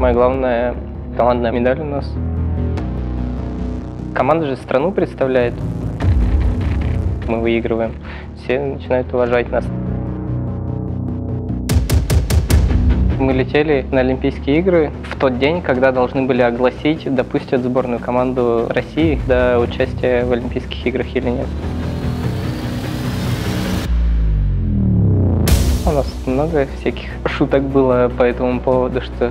самое главное – командная медаль у нас. Команда же страну представляет. Мы выигрываем. Все начинают уважать нас. Мы летели на Олимпийские игры в тот день, когда должны были огласить, допустят сборную команду России до участия в Олимпийских играх или нет. У нас много всяких шуток было по этому поводу, что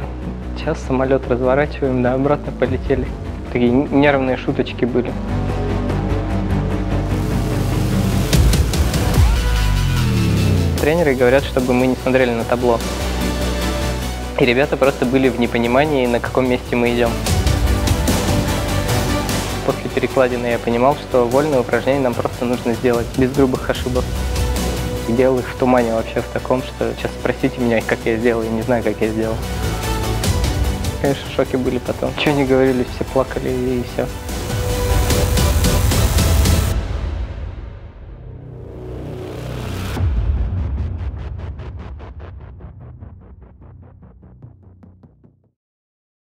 сейчас самолет разворачиваем, да обратно полетели. Такие нервные шуточки были. Тренеры говорят, чтобы мы не смотрели на табло. И ребята просто были в непонимании, на каком месте мы идем. После перекладины я понимал, что вольное упражнение нам просто нужно сделать без грубых ошибок. И делал их в тумане вообще в таком, что сейчас спросите меня, как я сделал, я не знаю, как я сделал. Конечно, шоки были потом. Чего не говорили, все плакали и все.